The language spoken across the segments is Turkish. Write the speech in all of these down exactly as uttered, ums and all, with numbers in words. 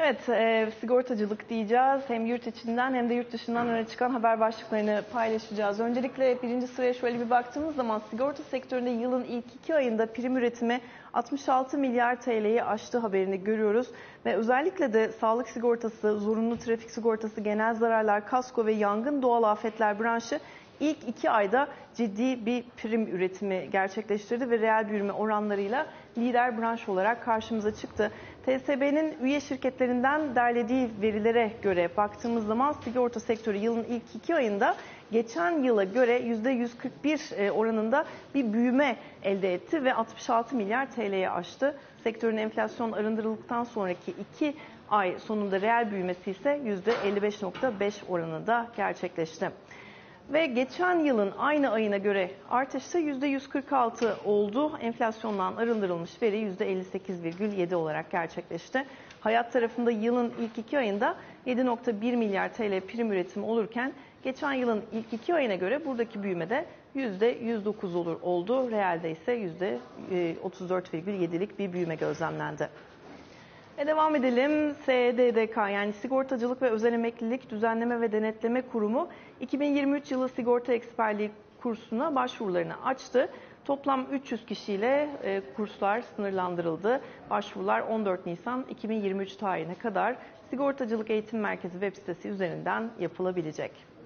Evet, e, sigortacılık diyeceğiz. Hem yurt içinden hem de yurt dışından öne çıkan haber başlıklarını paylaşacağız. Öncelikle birinci sıraya şöyle bir baktığımız zaman sigorta sektöründe yılın ilk iki ayında prim üretimi altmış altı milyar T L'yi aştığı haberini görüyoruz. Ve özellikle de sağlık sigortası, zorunlu trafik sigortası, genel zararlar, kasko ve yangın doğal afetler branşı İlk iki ayda ciddi bir prim üretimi gerçekleştirdi ve reel büyüme oranlarıyla lider branş olarak karşımıza çıktı. T S B'nin üye şirketlerinden derlediği verilere göre baktığımız zaman sigorta sektörü yılın ilk iki ayında geçen yıla göre yüzde yüz kırk bir oranında bir büyüme elde etti ve altmış altı milyar T L'yi aştı. Sektörün enflasyon arındırıldıktan sonraki iki ay sonunda reel büyümesi ise yüzde elli beş nokta beş oranında gerçekleşti. Ve geçen yılın aynı ayına göre artış ise yüzde yüz kırk altı oldu. Enflasyondan arındırılmış veri yüzde elli sekiz virgül yedi olarak gerçekleşti. Hayat tarafında yılın ilk iki ayında yedi nokta bir milyar T L prim üretimi olurken geçen yılın ilk iki ayına göre buradaki büyüme de yüzde yüz dokuz olur oldu. Reelde ise yüzde otuz dört virgül yedi'lik bir büyüme gözlemlendi. E devam edelim. S D D K yani Sigortacılık ve Özel Emeklilik Düzenleme ve Denetleme Kurumu iki bin yirmi üç yılı sigorta eksperliği kursuna başvurularını açtı. Toplam üç yüz kişiyle e, kurslar sınırlandırıldı. Başvurular on dört Nisan iki bin yirmi üç tarihine kadar Sigortacılık Eğitim Merkezi web sitesi üzerinden yapılabilecek.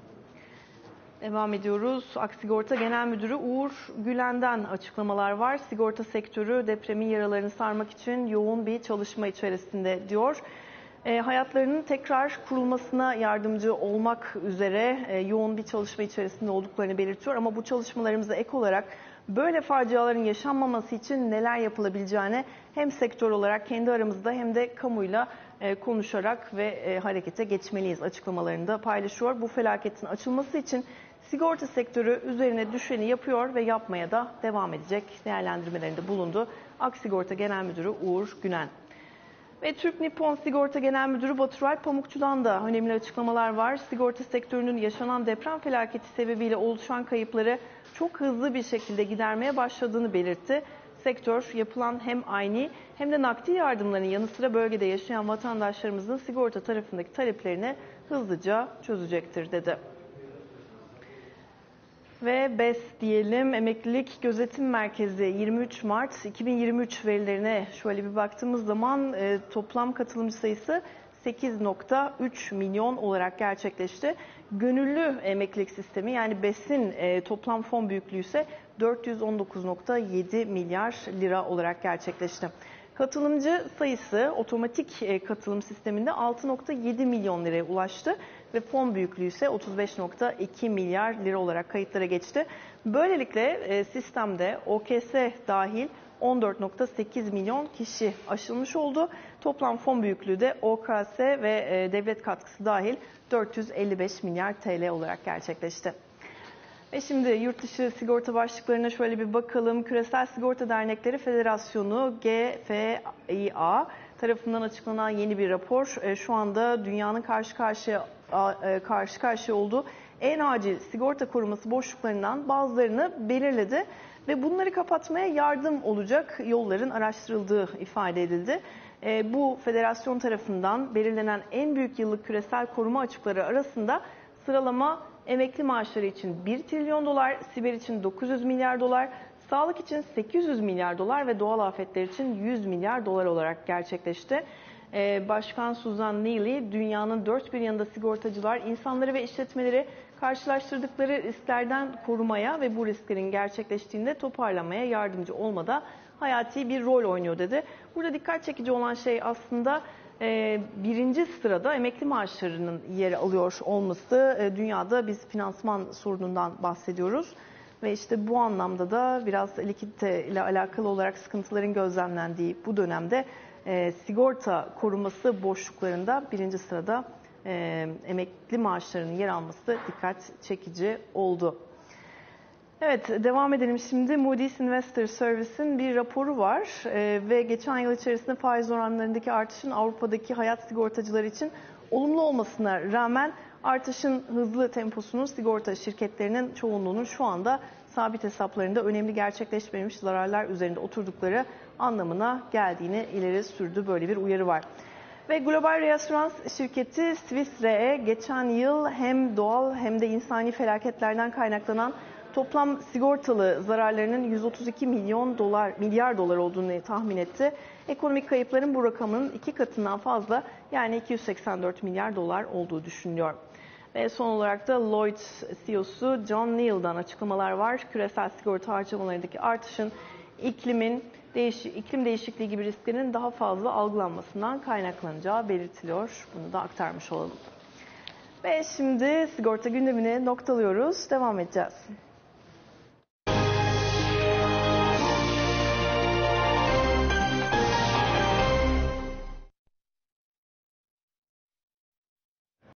Devam ediyoruz. Ak Sigorta Genel Müdürü Uğur Gülen'den açıklamalar var. Sigorta sektörü depremin yaralarını sarmak için yoğun bir çalışma içerisinde diyor. E, hayatlarının tekrar kurulmasına yardımcı olmak üzere e, yoğun bir çalışma içerisinde olduklarını belirtiyor. Ama bu çalışmalarımıza ek olarak böyle faciaların yaşanmaması için neler yapılabileceğine hem sektör olarak kendi aramızda hem de kamuyla konuşarak ve harekete geçmeliyiz açıklamalarını da paylaşıyor. Bu felaketin açılması için sigorta sektörü üzerine düşeni yapıyor ve yapmaya da devam edecek değerlendirmelerinde bulundu Ak Sigorta Genel Müdürü Uğur Gülen. Ve Türk-Nippon Sigorta Genel Müdürü Baturay Pamukçu'dan da önemli açıklamalar var. Sigorta sektörünün yaşanan deprem felaketi sebebiyle oluşan kayıpları çok hızlı bir şekilde gidermeye başladığını belirtti. Sektör yapılan hem ayni hem de nakdi yardımların yanı sıra bölgede yaşayan vatandaşlarımızın sigorta tarafındaki taleplerini hızlıca çözecektir dedi. Ve B E S diyelim, Emeklilik Gözetim Merkezi yirmi üç Mart iki bin yirmi üç verilerine şöyle bir baktığımız zaman e, toplam katılımcı sayısı sekiz nokta üç milyon olarak gerçekleşti. Gönüllü emeklilik sistemi yani B E S'in e, toplam fon büyüklüğü ise dört yüz on dokuz nokta yedi milyar lira olarak gerçekleşti. Katılımcı sayısı otomatik e, katılım sisteminde altı nokta yedi milyon liraya ulaştı ve fon büyüklüğü ise otuz beş nokta iki milyar lira olarak kayıtlara geçti. Böylelikle e, sistemde O K S dahil on dört nokta sekiz milyon kişi aşılmış oldu. Toplam fon büyüklüğü de O K S ve devlet katkısı dahil dört yüz elli beş milyar T L olarak gerçekleşti. Ve şimdi yurt dışı sigorta başlıklarına şöyle bir bakalım. Küresel Sigorta Dernekleri Federasyonu G F I A tarafından açıklanan yeni bir rapor şu anda dünyanın karşı karşıya karşı karşıya olduğu en acil sigorta koruması boşluklarından bazılarını belirledi ve bunları kapatmaya yardım olacak yolların araştırıldığı ifade edildi. E, bu federasyon tarafından belirlenen en büyük yıllık küresel koruma açıkları arasında sıralama emekli maaşları için bir trilyon dolar, siber için dokuz yüz milyar dolar, sağlık için sekiz yüz milyar dolar ve doğal afetler için yüz milyar dolar olarak gerçekleşti. Başkan Susan Neely, dünyanın dört bir yanında sigortacılar, insanları ve işletmeleri karşılaştırdıkları risklerden korumaya ve bu risklerin gerçekleştiğinde toparlanmaya yardımcı olmada hayati bir rol oynuyor dedi. Burada dikkat çekici olan şey aslında birinci sırada emekli maaşlarının yer alıyor olması. Dünyada biz finansman sorunundan bahsediyoruz. Ve işte bu anlamda da biraz likidite ile alakalı olarak sıkıntıların gözlemlendiği bu dönemde E, sigorta koruması boşluklarında birinci sırada e, emekli maaşlarının yer alması dikkat çekici oldu. Evet, devam edelim şimdi. Moody's Investor Service'in bir raporu var e, ve geçen yıl içerisinde faiz oranlarındaki artışın Avrupa'daki hayat sigortacıları için olumlu olmasına rağmen artışın hızlı temposunun sigorta şirketlerinin çoğunluğunun şu anda sabit hesaplarında önemli gerçekleşmemiş zararlar üzerinde oturdukları anlamına geldiğini ileri sürdü. Böyle bir uyarı var. Ve global reasürans şirketi Swiss Re'ye geçen yıl hem doğal hem de insani felaketlerden kaynaklanan toplam sigortalı zararlarının yüz otuz iki milyon dolar milyar dolar olduğunu tahmin etti. Ekonomik kayıpların bu rakamın iki katından fazla, yani iki yüz seksen dört milyar dolar olduğu düşünülüyor. Ve son olarak da Lloyd's C E O'su Susan Neely'den açıklamalar var. Küresel sigorta harcamalarındaki artışın iklimin değiş iklim değişikliği gibi risklerin daha fazla algılanmasından kaynaklanacağı belirtiliyor. Bunu da aktarmış olalım. Ve şimdi sigorta gündemini noktalıyoruz. Devam edeceğiz.